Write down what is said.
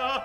Cerca